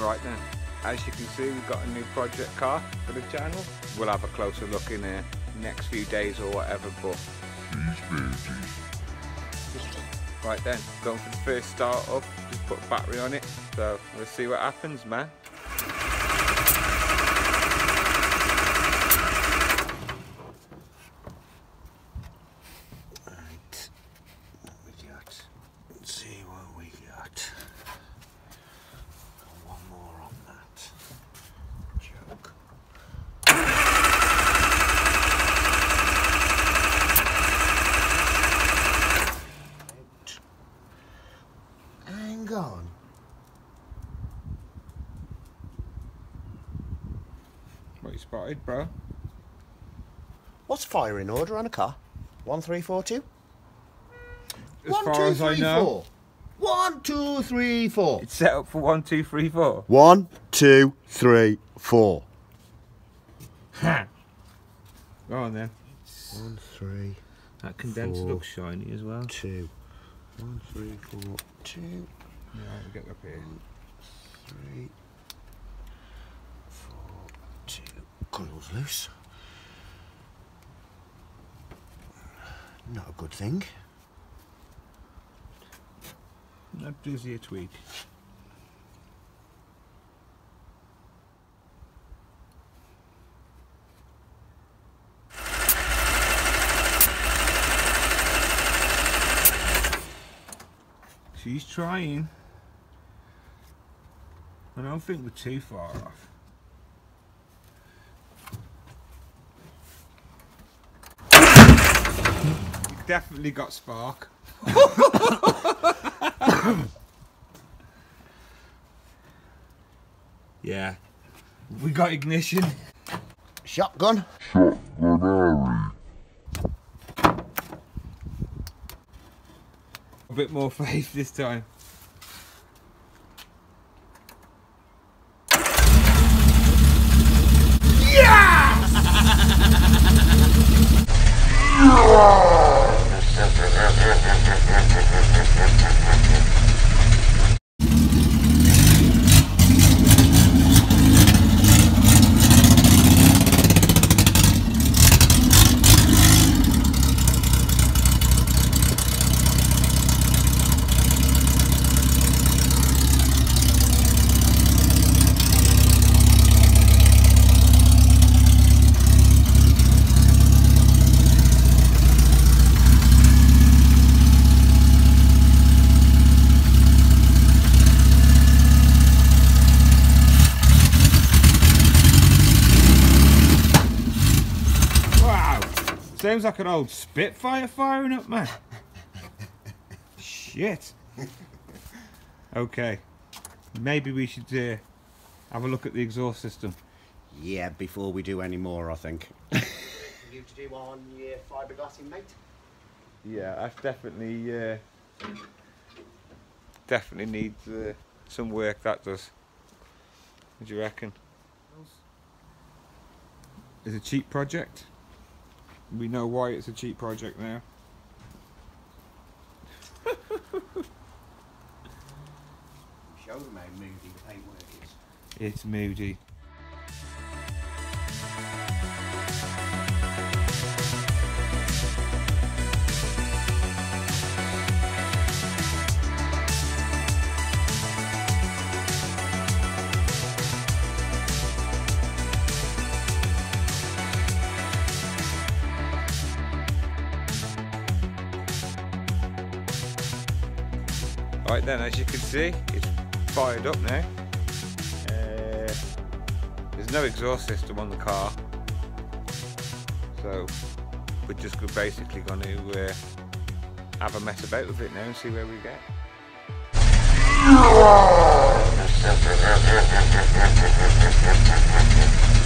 Right then, as you can see, we've got a new project car for the channel. We'll have a closer look in the next few days or whatever, but these beauties. Right then, going for the first start up, just put a battery on it, so we'll see what happens, man. What you spotted, bro? What's firing order on a car? 1, 3, 4, 2. As far as I know, 1, 2, 3, 4. It's set up for 1, 2, 3, 4. 1, 2, 3, 4. Ha! Go on then. 1, 3. That condenser looks shiny as well. 2. 1, 3, 4, 2. Yeah, we'll get up here. 1, 3, 4, 2. Coil's loose. Not a good thing. That gives you a tweak. She's trying. I don't think we're too far off. You've definitely got spark. Yeah. We got ignition. Shotgun. Shotgunary. A bit more faith this time. Seems like an old Spitfire firing up, man. Shit. Okay, maybe we should have a look at the exhaust system. Yeah, before we do any more, I think. You to do on your fiberglassing, mate? Yeah, that's definitely needs some work. That does. What do you reckon? It's a cheap project. We know why it's a cheap project now. Show them how moody the paintwork is. It's moody. Right then, as you can see, it's fired up now. There's no exhaust system on the car, so we're just basically going to have a mess about with it now and see where we get.